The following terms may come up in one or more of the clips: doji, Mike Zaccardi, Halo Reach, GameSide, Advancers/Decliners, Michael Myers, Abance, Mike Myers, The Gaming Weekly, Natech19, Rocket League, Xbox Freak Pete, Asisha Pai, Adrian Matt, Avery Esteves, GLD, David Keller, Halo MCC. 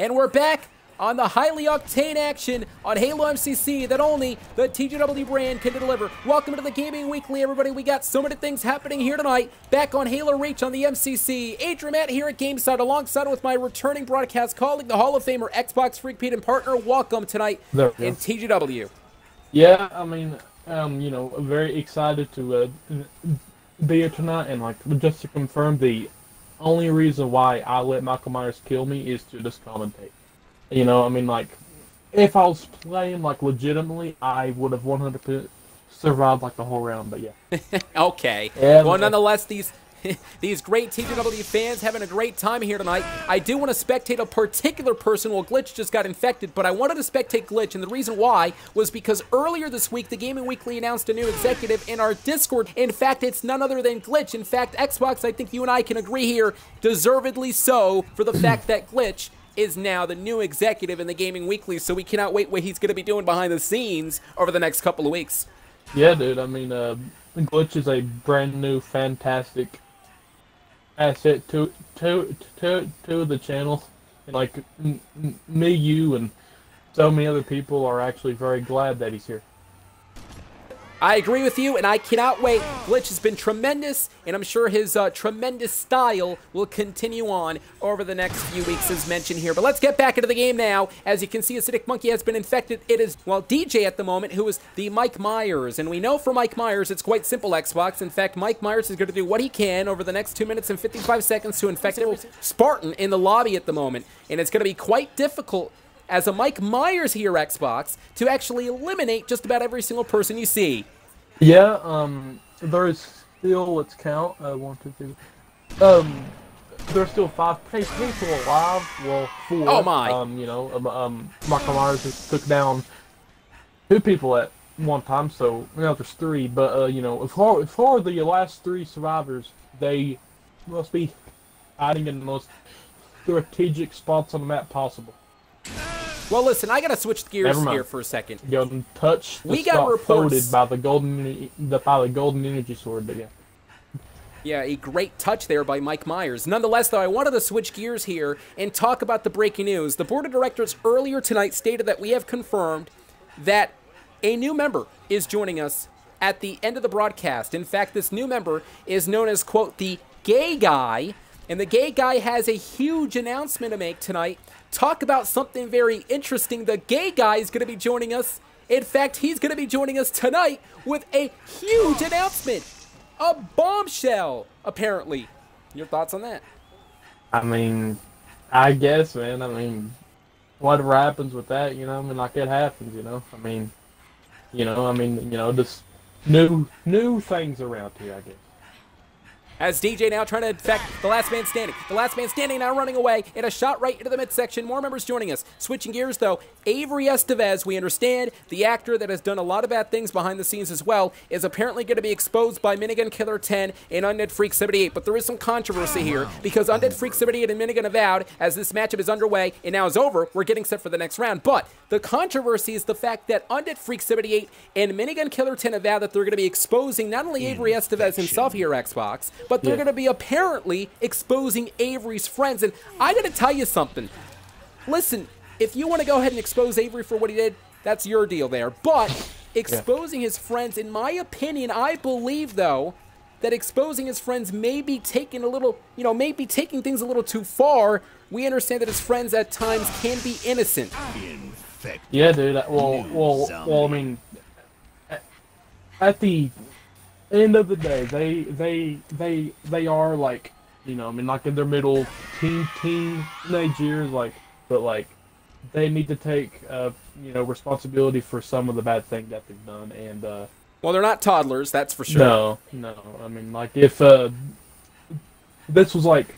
And we're back on the highly octane action on Halo MCC that only the TGW brand can deliver. Welcome to the Gaming Weekly, everybody. We got so many things happening here tonight. Back on Halo Reach on the MCC. Adrian Matt here at GameSide, alongside with my returning broadcast colleague, the Hall of Famer Xbox Freak Pete and partner. Welcome tonight in TGW. Yeah, I mean, you know, I'm very excited to be here tonight, and like just to confirm, the only reason why I let Michael Myers kill me is to just commentate. You know, I mean, like, if I was playing, like, legitimately, I would have 100% survived, like, the whole round, but yeah. Okay. Yeah, well, nonetheless, these great TGW fans having a great time here tonight. I do want to spectate a particular person. Well, Glitch just got infected, but I wanted to spectate Glitch, and the reason why was because earlier this week, the Gaming Weekly announced a new executive in our Discord. In fact, it's none other than Glitch. In fact, Xbox, I think you and I can agree here, deservedly so, for the fact that Glitch is now the new executive in the Gaming Weekly, so we cannot wait what he's going to be doing behind the scenes over the next couple of weeks. Yeah, dude, I mean, Glitch is a brand new, fantastic asset to the channel. And like, me, you, and so many other people are actually very glad that he's here. I agree with you, and I cannot wait. Glitch has been tremendous, and I'm sure his tremendous style will continue on over the next few weeks, as mentioned here. But let's get back into the game now. As you can see, Acidic Monkey has been infected. It is, well, DJ at the moment, who is the Mike Myers. And we know for Mike Myers, it's quite simple, Xbox. In fact, Mike Myers is going to do what he can over the next 2 minutes and 55 seconds to infect Spartan in the lobby at the moment. And it's going to be quite difficult as a Mike Myers here, Xbox, to actually eliminate just about every single person you see. Yeah, there is still, let's count, 1, 2, 3. There's still 5 people alive. Well, 4. Oh my! You know, Michael Myers just took down 2 people at one time, so now there's 3. But you know, for the last 3 survivors, they must be hiding in the most strategic spots on the map possible. Well, listen, I gotta switch gears here for a second. Golden touch. We got reports by the golden energy sword, but yeah. Yeah, a great touch there by Mike Myers. Nonetheless, though, I wanted to switch gears here and talk about the breaking news. The board of directors earlier tonight stated that we have confirmed that a new member is joining us at the end of the broadcast. In fact, this new member is known as, quote, the gay guy. And the gay guy has a huge announcement to make tonight. Talk about something very interesting. The gay guy is going to be joining us. In fact, he's going to be joining us tonight with a huge announcement. A bombshell, apparently. Your thoughts on that? I mean, I guess, man. I mean, whatever happens with that, you know, I mean, like, it happens, you know. I mean, you know, just new things around here, I guess. As DJ now trying to infect the last man standing. The last man standing now running away in a shot right into the midsection. More members joining us. Switching gears, though, Avery Esteves, we understand, the actor that has done a lot of bad things behind the scenes as well, is apparently going to be exposed by Minigun Killer 10 and Undead Freak 78. But there is some controversy here because Undead Freak 78 and Minigun Avowed, as this matchup is underway and now is over, we're getting set for the next round. But the controversy is the fact that Undead Freak 78 and Minigun Killer 10 avowed that they're going to be exposing not only Avery Esteves himself here, Xbox, but they're going to be apparently exposing Avery's friends. And I got to tell you something. Listen, if you want to go ahead and expose Avery for what he did, that's your deal there. But exposing his friends, in my opinion, I believe, though, that exposing his friends may be taking a little, you know, maybe taking things a little too far. We understand that his friends at times can be innocent. Yeah, dude. Well, I mean, at the end of the day, they are, like, you know, I mean, like, in their middle teenage years, like, but like, they need to take you know, responsibility for some of the bad thing that they've done. And well, they're not toddlers, that's for sure. No, I mean, like, if this was like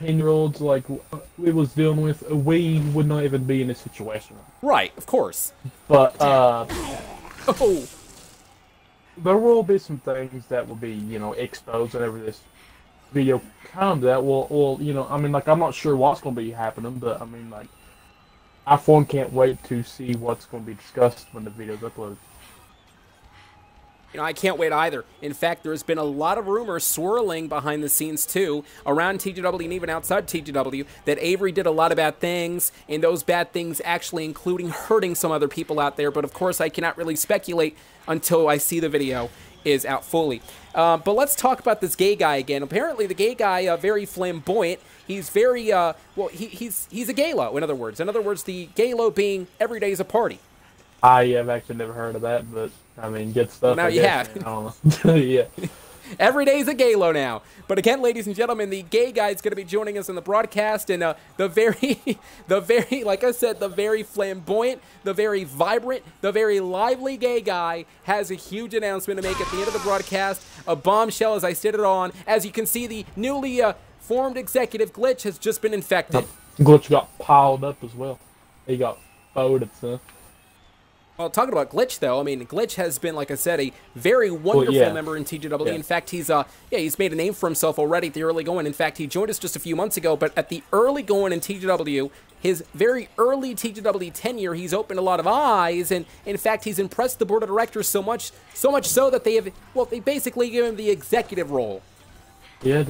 10-year-olds like we was dealing with, we would not even be in this situation. Right, of course. But oh, there will be some things that will be, you know, exposed whenever this video comes. That will, you know, I mean, like, I'm not sure what's going to be happening, but I mean, like, I for one can't wait to see what's going to be discussed when the video's uploaded. You know, I can't wait either. In fact, there's been a lot of rumor swirling behind the scenes too, around TGW and even outside TGW, that Avery did a lot of bad things, and those bad things actually including hurting some other people out there. But of course, I cannot really speculate until I see the video is out fully. But let's talk about this gay guy again. Apparently, the gay guy, very flamboyant. He's very, well, he's a gaylo, in other words. In other words, the gaylo being every day's a party. I have actually never heard of that, but, I mean, good stuff. Well, now I you guess. Have. Yeah. Every day's a gaylo now. But again, ladies and gentlemen, the gay guy is going to be joining us in the broadcast. And the very, like I said, the very flamboyant, the very vibrant, the very lively gay guy has a huge announcement to make at the end of the broadcast. A bombshell, as I stated on. As you can see, the newly formed executive Glitch has just been infected. Glitch got piled up as well. He got folded, son. Well, talking about Glitch, though, I mean, Glitch has been, like I said, a very wonderful member in TGW. Yeah. In fact, he's made a name for himself already at the early going. In fact, he joined us just a few months ago, but at the early going in TGW, his very early TGW tenure, he's opened a lot of eyes, and in fact, he's impressed the board of directors so much so that they have, well, they basically give him the executive role. Yeah,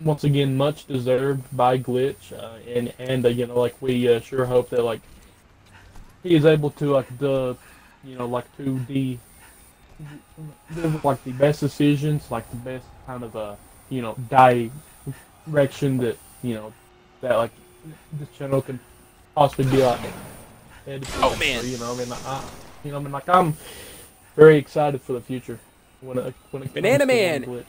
once again, much deserved by Glitch, we sure hope that he is able to do the best decisions, the best kind of direction that this channel can possibly be headed for. Oh man, I'm very excited for the future when it comes Banana to Man. Glitch.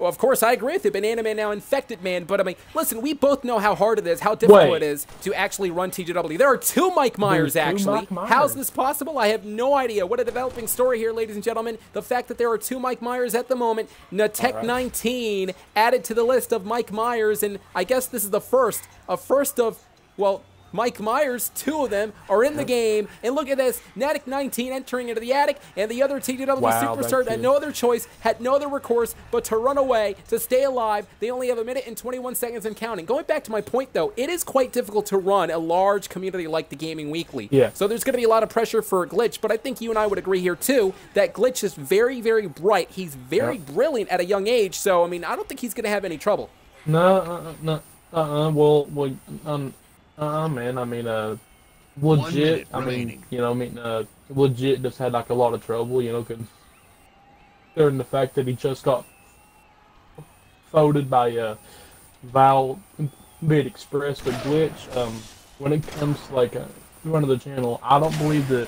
Well, of course, I agree with you. Banana Man now infected man. But, I mean, listen, we both know how hard it is, how difficult it is to actually run TGW. There are two Mike Myers, actually. How's this possible? I have no idea. What a developing story here, ladies and gentlemen. The fact that there are two Mike Myers at the moment. Natech19 added to the list of Mike Myers. And I guess this is the first. A first of, well, Mike Myers, two of them, are in the game. And look at this, Natech19 entering into the attic, and the other TGW superstar had no other choice, had no other recourse but to run away, to stay alive. They only have a minute and 21 seconds and counting. Going back to my point, though, it is quite difficult to run a large community like the Gaming Weekly. Yeah. So there's going to be a lot of pressure for Glitch, but I think you and I would agree here, too, that Glitch is very, very bright. He's very brilliant at a young age, so, I mean, I don't think he's going to have any trouble. Legit just had a lot of trouble, considering the fact that he just got folded by Val Bit Express with Glitch. When it comes to running the channel, I don't believe that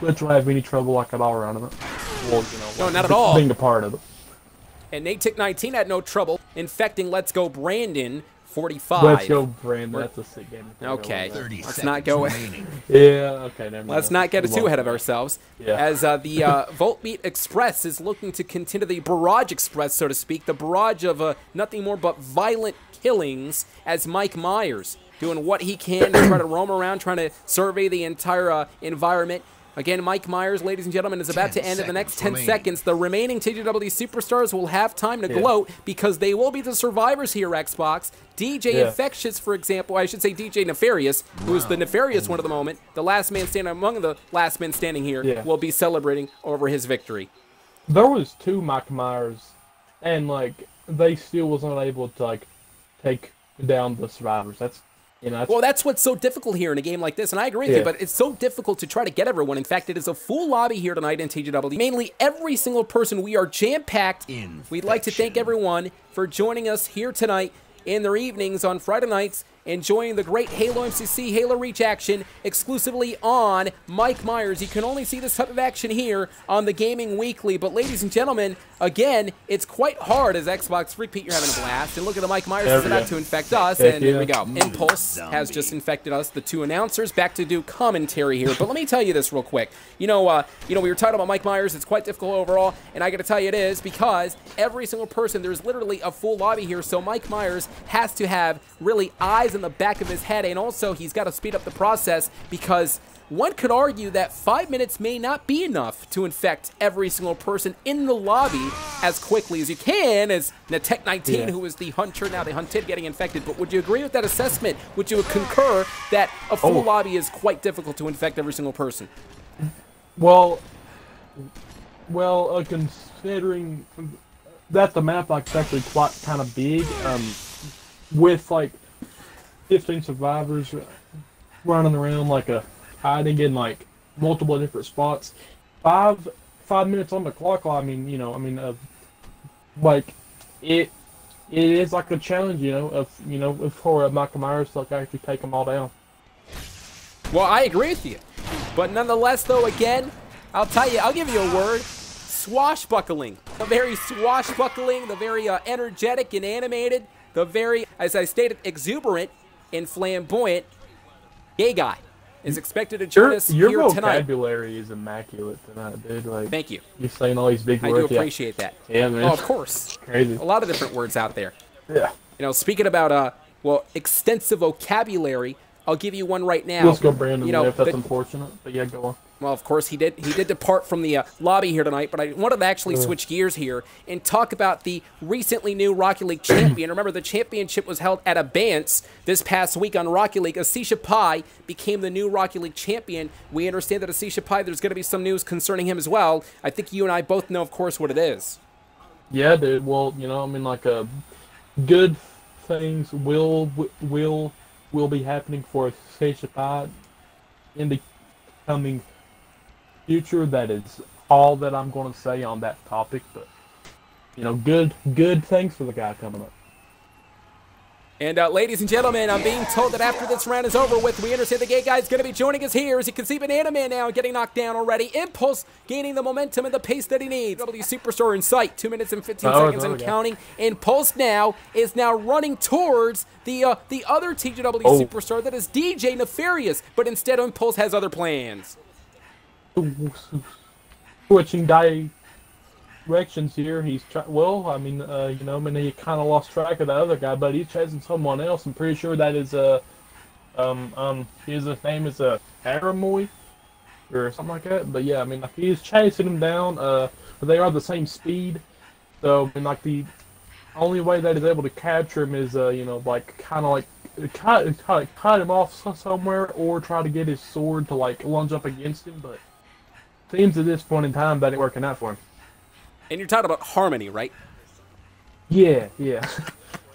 Glitch will have any trouble at all around him. Well, no, not at all. Being a part of it. And Natech19 had no trouble infecting Let's Go Brandon. 45. Let's Go Brandon. That's a sick game. Okay. Let's not go. Yeah. Okay. Never mind. Let's not get too ahead of ourselves. Yeah. As the Voltmeat Express is looking to continue the barrage express, so to speak, the barrage of nothing more but violent killings. As Mike Myers doing what he can to try to roam around, trying to survey the entire environment. Again, Mike Myers, ladies and gentlemen, is about to end in the next 10 seconds. The remaining TGW superstars will have time to gloat because they will be the survivors here, Xbox. DJ Infectious, for example, I should say DJ Nefarious, who is the nefarious one at the moment, the last man standing among the last men standing here, will be celebrating over his victory. There was two Mike Myers, and, they still was not able to, take down the survivors. That's... well, that's what's so difficult here in a game like this, and I agree with you, but it's so difficult to try to get everyone. In fact, it is a full lobby here tonight in TGW. Mainly every single person. We are jam-packed. We'd like to thank everyone for joining us here tonight in their evenings on Friday nights, enjoying the great Halo MCC, Halo Reach action exclusively on Mike Myers. You can only see this type of action here on the Gaming Weekly. But, ladies and gentlemen, again, it's quite hard as Xbox Freak Pete. You're having a blast. And look at the Mike Myers is about to infect us. And there we go. Impulse has just infected us, the two announcers, back to do commentary here. But let me tell you this real quick. We were talking about Mike Myers. It's quite difficult overall. And I got to tell you it is because every single person, there's literally a full lobby here. So Mike Myers has to have really eyes in the back of his head, and also he's got to speed up the process because one could argue that 5 minutes may not be enough to infect every single person in the lobby as quickly as you can, as Natech19, who is the hunter, now the hunted, getting infected. But would you agree with that assessment? Would you concur that a full lobby is quite difficult to infect every single person? Well, considering that the map is actually quite kind of big, with like 15 survivors running around like a hiding in like multiple different spots, five minutes on the clock. I mean, like it is like a challenge, for Mike Myers to like actually take them all down. Well, I agree with you, but nonetheless, though, again, I'll tell you, I'll give you a word. Swashbuckling. The very swashbuckling, the very energetic and animated, the very, as I stated, exuberant and flamboyant gay guy is expected to join us here tonight. Your vocabulary is immaculate tonight, dude. Like, thank you. You're saying all these big words. I do appreciate that. Yeah, man. Oh, of course. Crazy. A lot of different words out there. Yeah. You know, speaking about, well, extensive vocabulary, I'll give you one right now. Let's go, Brandon, if that's unfortunate. But yeah, go on. Well, of course, he did depart from the lobby here tonight, but I wanted to actually switch gears here and talk about the recently new Rocket League champion. Remember, the championship was held at Abance this past week on Rocket League. Asisha Pai became the new Rocket League champion. We understand that Asisha Pai, there's going to be some news concerning him as well. I think you and I both know, of course, what it is. Yeah, dude. Well, good things will be happening for Asisha Pai in the coming future. That is all that I'm going to say on that topic, but good things for the guy coming up. And ladies and gentlemen, I'm being told that after this round is over with, we understand the gay guy is going to be joining us here. As you can see, Banana Man now getting knocked down already. Impulse gaining the momentum and the pace that he needs. W Superstore in sight, 2 minutes and 15 seconds and counting. Impulse now is running towards the other TGW Superstar, that is DJ Nefarious, but instead Impulse has other plans. Switching directions here. He's he kind of lost track of the other guy, but he's chasing someone else. I'm pretty sure that is his name is Aramoy or something like that. But yeah, he's chasing him down. They are the same speed, so the only way that he's able to catch him is cut him off somewhere, or try to get his sword to lunge up against him. But seems at this point in time that ain't working out for him. And you're talking about Harmony, right? Yeah.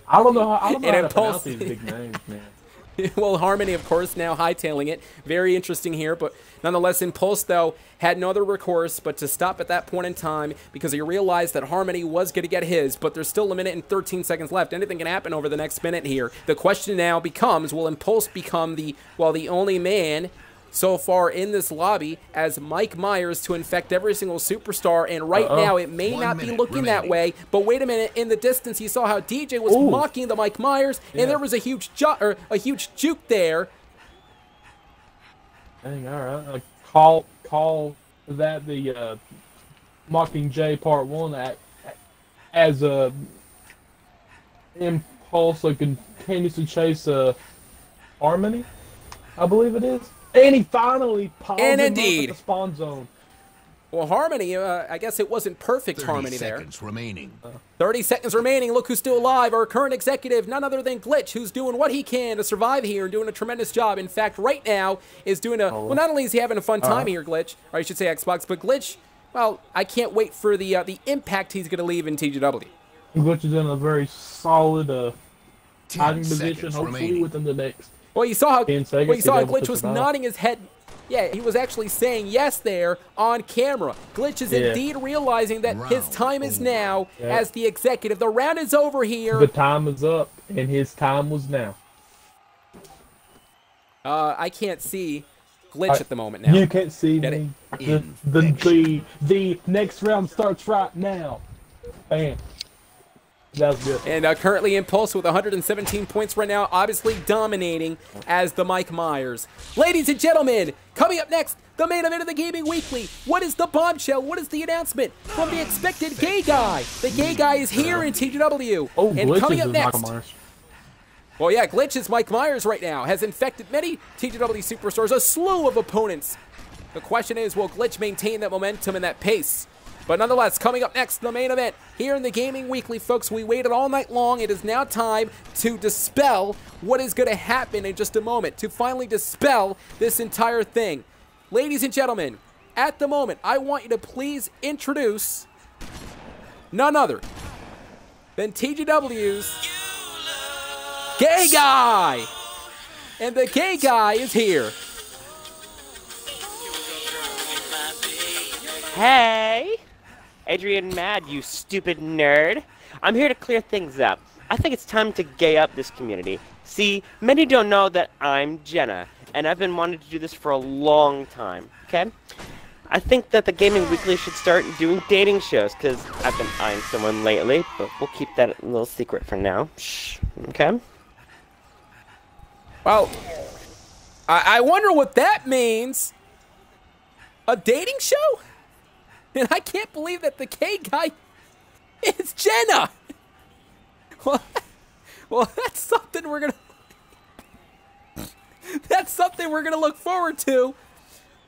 I don't know how to pronounce these big names, man. Well, Harmony, of course, now hightailing it. Very interesting here, but nonetheless, Impulse, though, had no other recourse but to stop at that point in time, because he realized that Harmony was going to get his, but there's still a minute and 13 seconds left. Anything can happen over the next minute here. The question now becomes, will Impulse become the only man so far in this lobby as Mike Myers to infect every single superstar? And right now, it may not be looking that way, but wait a minute, in the distance, you saw how DJ was mocking the Mike Myers, and there was a huge juke there. Dang, all right. Call that the Mocking J Part 1 as Impulse continues to chase Harmony, I believe it is. And he finally pops in the spawn zone. Well, Harmony, I guess it wasn't perfect Harmony there. 30 seconds remaining. 30 seconds remaining. Look who's still alive. Our current executive, none other than Glitch, who's doing what he can to survive here and doing a tremendous job. In fact, right now is doing a... Well, not only is he having a fun time here, Glitch, or I should say Xbox, but Glitch, well, I can't wait for the impact he's going to leave in TGW. Glitch is in a very solid hiding position, hopefully within the next... Well, you saw how Glitch was nodding his head. Yeah, he was actually saying yes there on camera. Glitch is indeed realizing that his time is now as the executive. The round is over here. The time is up, and his time was now. I can't see Glitch at the moment now. You can't see me. The next round starts right now. Bam. That was good. And currently Impulse with 117 points right now, obviously dominating as the Mike Myers. Ladies and gentlemen, coming up next, the main event of the Gaming Weekly. What is the bombshell? What is the announcement from the expected gay guy? The gay guy is here in TGW. And coming up next... Well, yeah, Glitch is Mike Myers right now. Has infected many TGW superstars, a slew of opponents. The question is, will Glitch maintain that momentum and that pace? But nonetheless, coming up next, the main event here in the Gaming Weekly, folks. We waited all night long. It is now time to dispel what is going to happen in just a moment, to finally dispel this entire thing. Ladies and gentlemen, at the moment, I want you to please introduce none other than TGW's Gay Guy. And the Gay Guy is here. Hey, Adrian Matt, you stupid nerd. I'm here to clear things up. I think it's time to gay up this community. See, many don't know that I'm Jenna, and I've been wanting to do this for a long time, okay? I think that the Gaming Weekly should start doing dating shows, because I've been eyeing someone lately, but we'll keep that a little secret for now. Shh, okay? Well, I wonder what that means. A dating show? And I can't believe that the K guy is Jenna! Well, that's something we're gonna... That's something we're gonna look forward to,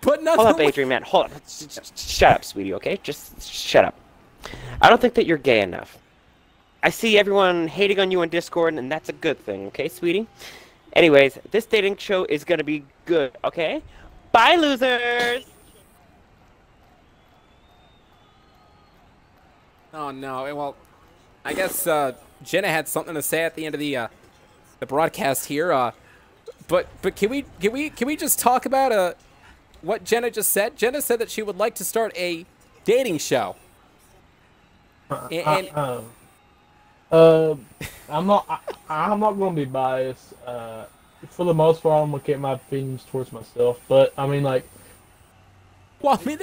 but nothing... Hold up, Adrian, man. Hold up. Shut up, sweetie, okay? Just shut up. I don't think that you're gay enough. I see everyone hating on you on Discord, and that's a good thing, okay, sweetie? Anyways, this dating show is gonna be good, okay? Bye, losers! Oh, no. Well, I guess Jenna had something to say at the end of the broadcast here. But can we just talk about what Jenna just said? Jenna said that she would like to start a dating show. I'm not gonna be biased. For the most part, I'm gonna keep my opinions towards myself. But I mean, like, well, I mean,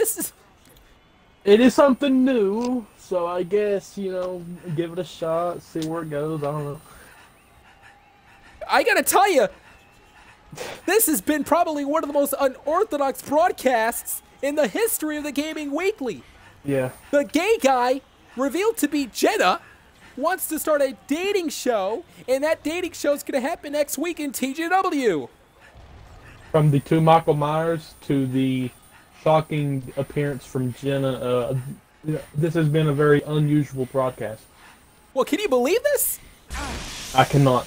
it is something new. So I guess, you know, give it a shot, see where it goes, I don't know. I gotta tell you, this has been probably one of the most unorthodox broadcasts in the history of the Gaming Weekly. Yeah. The Gay Guy, revealed to be Jenna, wants to start a dating show, and that dating show's gonna happen next week in TGW. From the two Michael Myers to the shocking appearance from Jenna, this has been a very unusual broadcast. Well, can you believe this? I cannot.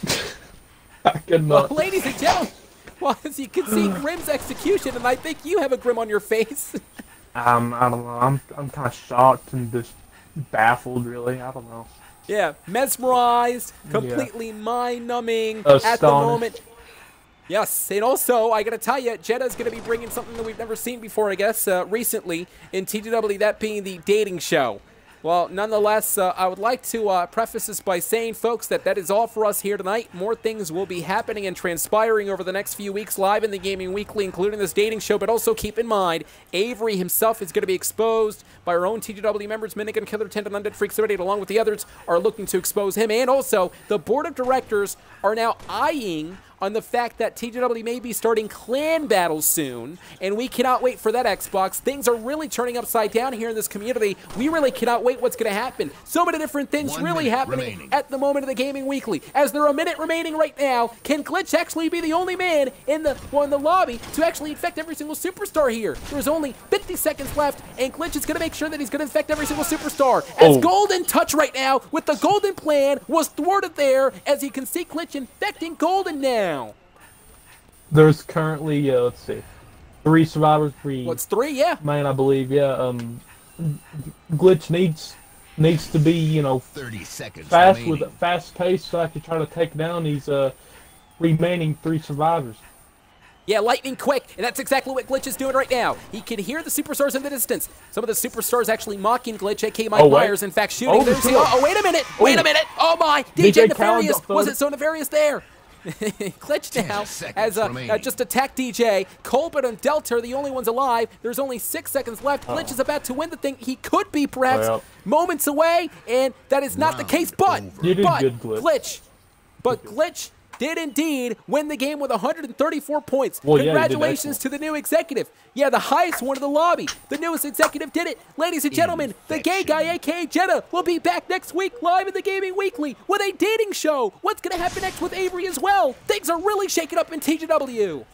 I cannot. Well, ladies and gentlemen, well, as you can see, Grim's execution, and I think you have a grim on your face. I don't know. I'm kind of shocked and just baffled, really. I don't know. Yeah, mesmerized, completely mind-numbing at the moment. Yes, and also, I gotta tell you, Jenna's gonna be bringing something that we've never seen before, I guess, recently in TGW, that being the dating show. Well, nonetheless, I would like to preface this by saying, folks, that is all for us here tonight. More things will be happening and transpiring over the next few weeks live in the Gaming Weekly, including this dating show. But also keep in mind, Avery himself is going to be exposed by our own TGW members. Minigun, Killer Tent, and Undead Freak 78, along with the others, are looking to expose him. And also, the board of directors are now eyeing on the fact that TGW may be starting clan battles soon, and we cannot wait for that, Xbox. Things are really turning upside down here in this community. We really cannot wait what's going to happen. So many different things really happening at the moment of the Gaming Weekly. As there are a minute remaining right now, can Glitch actually be the only man in the lobby to actually infect every single superstar here? There's only 50 seconds left, and Glitch is going to make sure that he's going to infect every single superstar. As Golden Touch right now, with the Golden plan, was thwarted there, as you can see Glitch infecting Golden now. There's currently, let's see, 3 survivors. What's 3? Yeah. Man, I believe, yeah. Glitch needs to be, you know, 30 seconds fast remaining. With a fast pace, so I can try to take down these remaining 3 survivors. Yeah, lightning quick, and that's exactly what Glitch is doing right now. He can hear the superstars in the distance. Some of the superstars actually mocking Glitch, a.k.a. Mike Myers, in fact, shooting. Wait a minute! Wait a minute! Oh my! DJ Nefarious! Was it so nefarious there? Glitch now has just attacked DJ. Colbert and Delta are the only ones alive. There's only 6 seconds left. Glitch is about to win the thing. He could be perhaps moments away, and that is not the case. But Glitch did indeed win the game with 134 points. Well, congratulations to the new executive. Yeah, the highest one in the lobby. The newest executive did it. Ladies and gentlemen, the Gay Guy, a.k.a. Jenna, will be back next week live in the Gaming Weekly with a dating show. What's going to happen next with Avery as well? Things are really shaking up in TGW.